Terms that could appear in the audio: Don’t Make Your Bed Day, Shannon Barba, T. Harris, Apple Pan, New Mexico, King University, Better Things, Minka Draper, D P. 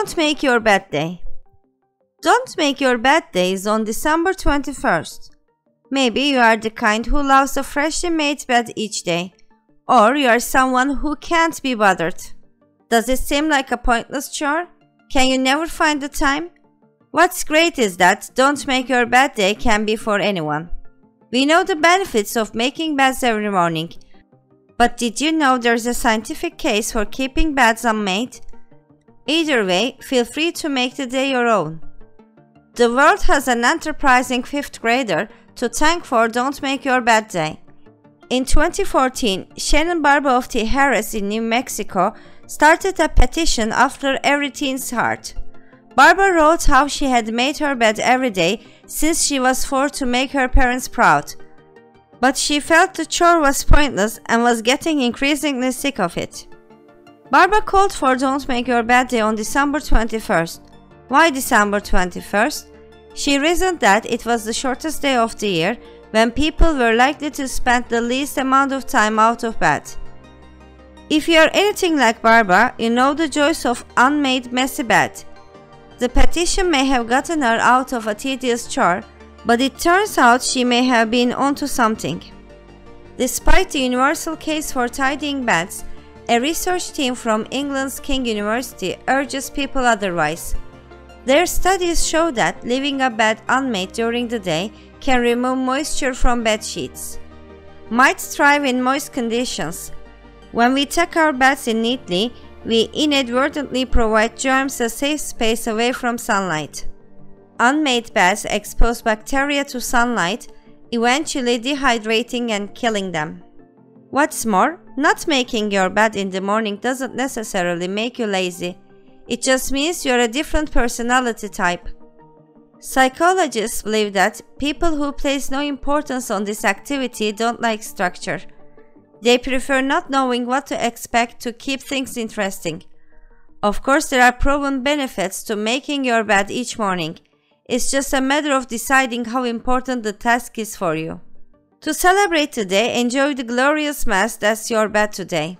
Don't make your bad day. Don't make your bad days on December 21st. Maybe you are the kind who loves a freshly made bed each day, or you are someone who can't be bothered. Does it seem like a pointless chore? Can you never find the time? What's great is that Don't Make Your Bed Day can be for anyone. We know the benefits of making beds every morning, but did you know there's a scientific case for keeping beds unmade? Either way, feel free to make the day your own. The world has an enterprising 5th grader to thank for Don't Make Your Bed Day. In 2014, Shannon Barba of T. Harris in New Mexico started a petition after every teen's heart. Barba wrote how she had made her bed every day since she was 4 to make her parents proud. But she felt the chore was pointless and was getting increasingly sick of it. Barba called for Don't Make Your Bed Day on December 21st. Why December 21st? She reasoned that it was the shortest day of the year when people were likely to spend the least amount of time out of bed. If you are anything like Barba, you know the joys of unmade messy bed. The petition may have gotten her out of a tedious chore, but it turns out she may have been onto something. Despite the universal case for tidying beds, a research team from England's King University urges people otherwise. Their studies show that leaving a bed unmade during the day can remove moisture from bed sheets. Mites thrive in moist conditions. When we tuck our beds in neatly, we inadvertently provide germs a safe space away from sunlight. Unmade beds expose bacteria to sunlight, eventually dehydrating and killing them. What's more, not making your bed in the morning doesn't necessarily make you lazy. It just means you're a different personality type. Psychologists believe that people who place no importance on this activity don't like structure. They prefer not knowing what to expect to keep things interesting. Of course, there are proven benefits to making your bed each morning. It's just a matter of deciding how important the task is for you. To celebrate today, enjoy the glorious mess that's your bed today.